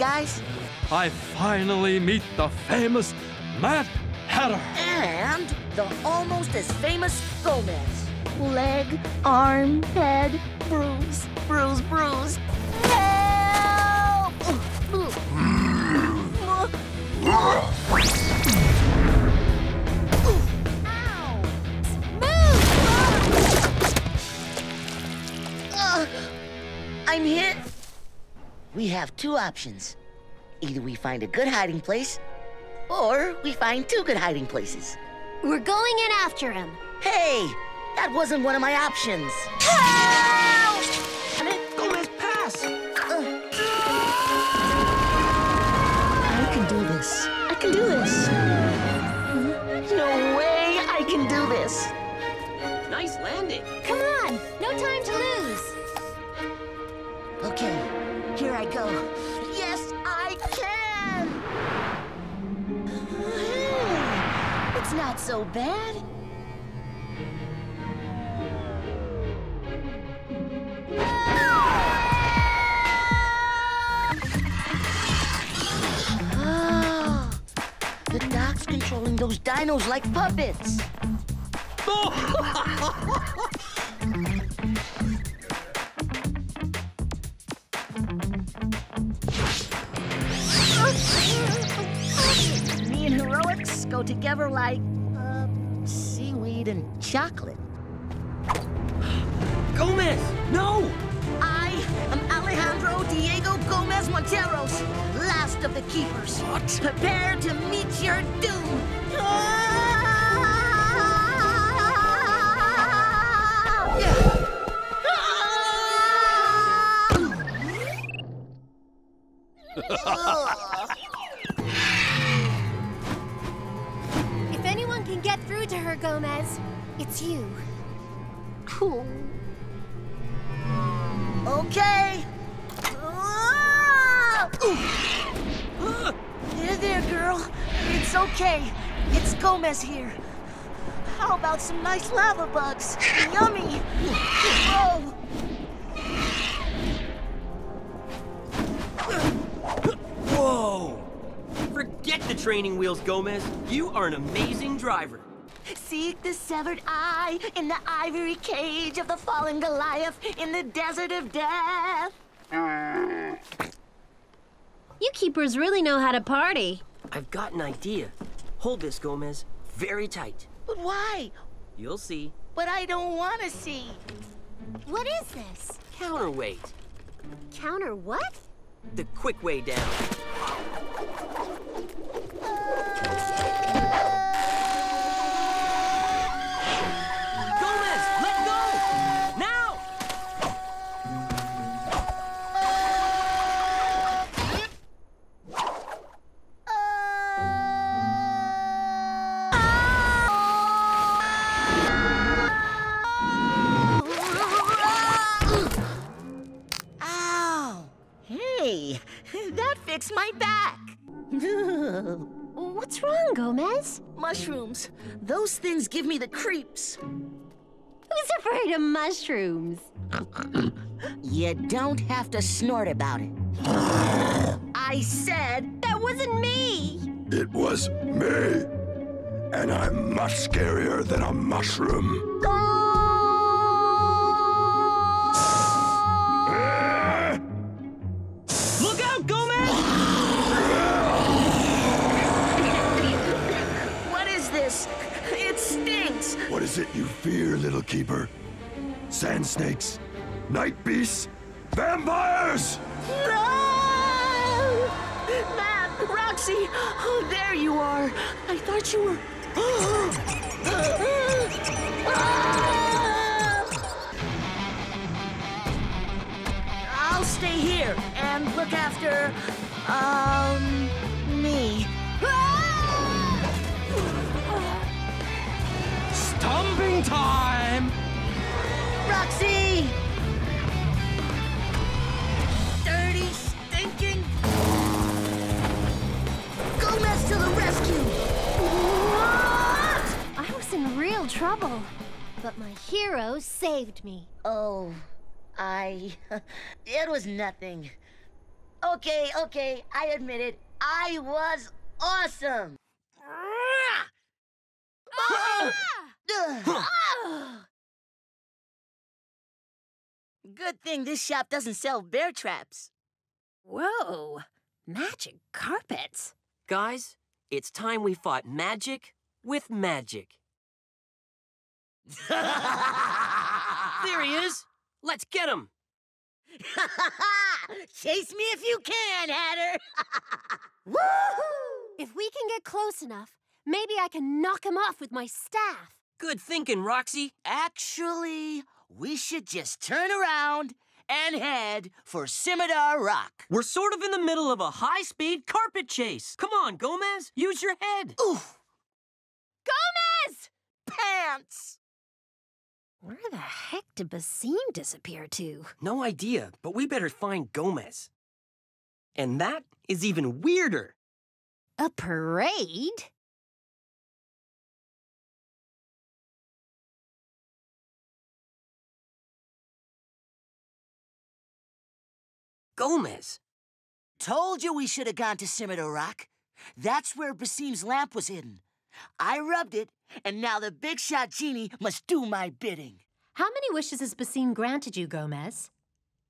guys? I finally meet the famous Mad Hatter. And the almost as famous Gomez. Leg, arm, head, bruise, bruise, bruise. Help! Ow! Move! I'm hit. We have two options. Either we find a good hiding place, or we find two good hiding places. We're going in after him. Hey, that wasn't one of my options. Help! I mean, Gomez, pass! I can do this. I can do this. No way I can do this. Nice landing. Come on, no time to lose. Okay, here I go. Yes, I can! It's not so bad. Oh, the doc's controlling those dinos like puppets. Mean heroics go together like seaweed and chocolate. Gomez, no! I am Alejandro Diego Gomez Monteros, last of the keepers. What? Prepare to meet your doom. If anyone can get through to her, Gomez, it's you. Cool. Okay. There, there, girl. It's okay. It's Gomez here. How about some nice lava bugs? Yummy. Oh. Whoa! Forget the training wheels, Gomez. You are an amazing driver. Seek the severed eye in the ivory cage of the fallen Goliath in the desert of death. You keepers really know how to party. I've got an idea. Hold this, Gomez, very tight. But why? You'll see. But I don't want to see. What is this? Counterweight. Counter what? The quick way down. Gomez, let go! Now! Ow! Hey, that fixed my back. What's wrong, Gomez? Mushrooms. Those things give me the creeps. Who's afraid of mushrooms? You don't have to snort about it. I said that wasn't me. It was me. And I'm much scarier than a mushroom. Look out, Gomez! What is this? It stinks! What is it you fear, little keeper? Sand snakes? Night beasts? Vampires! No! Matt, Roxy! Oh, there you are! I thought you were... I'll stay here and look after... me. Stomping time! Roxy! Dirty, stinking... Gomez to the rescue! What? I was in real trouble, but my hero saved me. Oh, it was nothing. Okay, I admit it. I was awesome. Good thing this shop doesn't sell bear traps. Whoa, magic carpets. Guys, it's time we fought magic with magic. There he is. Let's get him. Chase me if you can, Hatter. Woohoo! If we can get close enough, maybe I can knock him off with my staff. Good thinking, Roxy. Actually, we should just turn around and head for Scimitar Rock. We're sort of in the middle of a high-speed carpet chase. Come on, Gomez, use your head. Oof! Gomez! Pants! Where the heck did Basim disappear to? No idea, but we better find Gomez. And that is even weirder. A parade? Gomez. Told you we should have gone to Simido Rock. That's where Basim's lamp was hidden. I rubbed it, and now the big shot genie must do my bidding. How many wishes has Basim granted you, Gomez?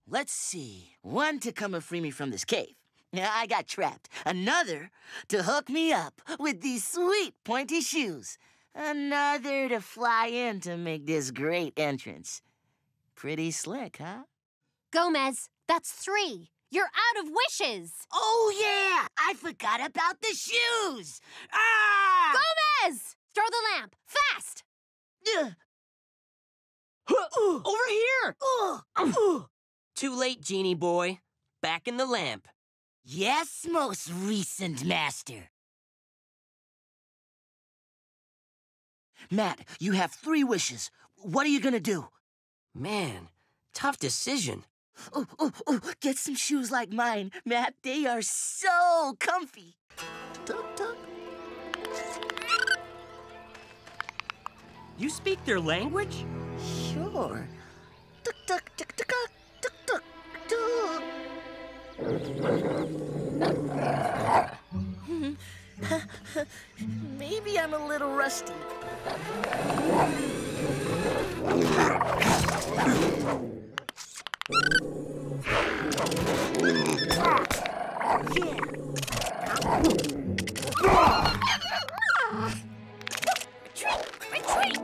Let's see. One to come and free me from this cave. I got trapped. Another to hook me up with these sweet pointy shoes. Another to fly in to make this great entrance. Pretty slick, huh? Gomez, that's 3. You're out of wishes! Oh, yeah! I forgot about the shoes! Ah! Gomez! Throw the lamp, fast! Over here! Too late, Genie boy. Back in the lamp. Yes, most recent master. Matt, you have 3 wishes. What are you gonna do? Man, tough decision. Get some shoes like mine, Matt. They are so comfy. Tuk-tuk. You speak their language? Sure. Tuk-tuk, tuk-tuk, tuk-tuk, tuk. Maybe I'm a little rusty. Retreat!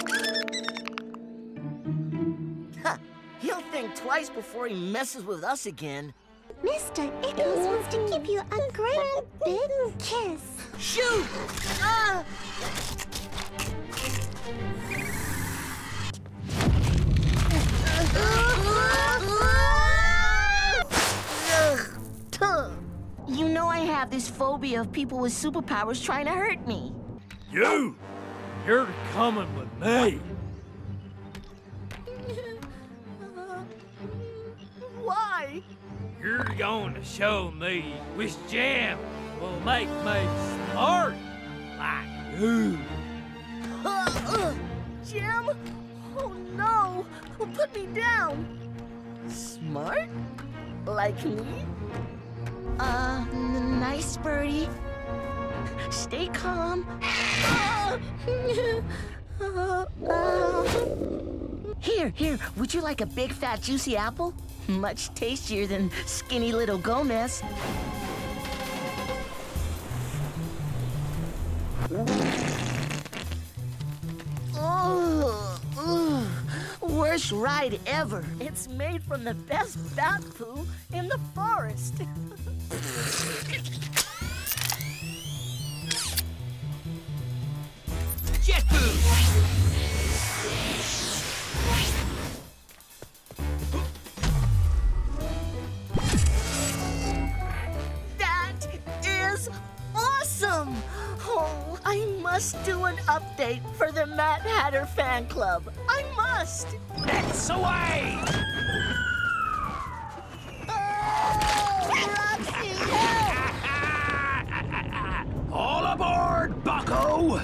Huh. He'll think twice before he messes with us again. Mr. Ickles wants to give you a grand big kiss. Shoot! You know I have this phobia of people with superpowers trying to hurt me. You're coming with me. Why? You're gonna show me which jam will make me smart like you. Jam? Oh no! Who put me down? Smart? Like me? Nice birdie. Stay calm. Here, would you like a big, fat, juicy apple? Much tastier than skinny little Gomez. Worst ride ever. It's made from the best bat poo in the forest. Jet poo! That is awesome! Oh, I must do an update for the Mad Hatter fan club. I must! That's away! All aboard, bucko!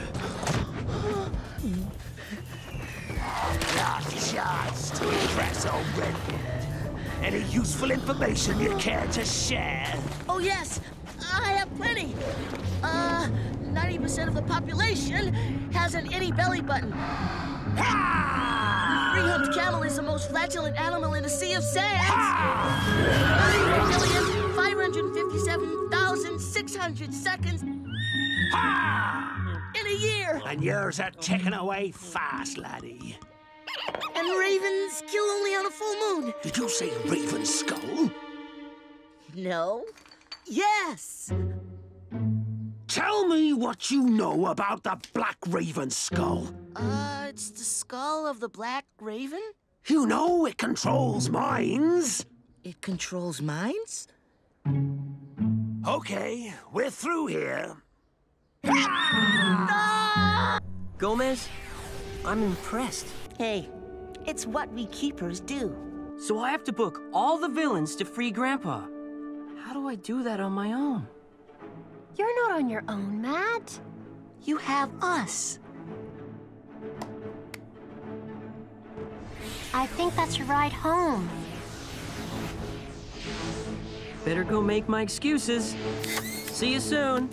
Last chance to impress old Redwood. Any useful information you care to share? Oh, yes. I have plenty. 90% of the population has an itty belly button. Ah! Three-hoofed camel is the most flatulent animal in a sea of sands. Ah! 557,600 seconds. Ah! In a year. And yours are ticking away fast, laddie. And ravens kill only on a full moon. Did you say a raven skull? No. Yes. Tell me what you know about the Black Raven skull. It's the skull of the Black Raven? You know it controls minds. It controls minds? Okay, we're through here. Ah! Gomez, I'm impressed. Hey, it's what we keepers do. So I have to book all the villains to free Grandpa. How do I do that on my own? You're not on your own, Matt. You have us. I think that's your ride home. Better go make my excuses. See you soon.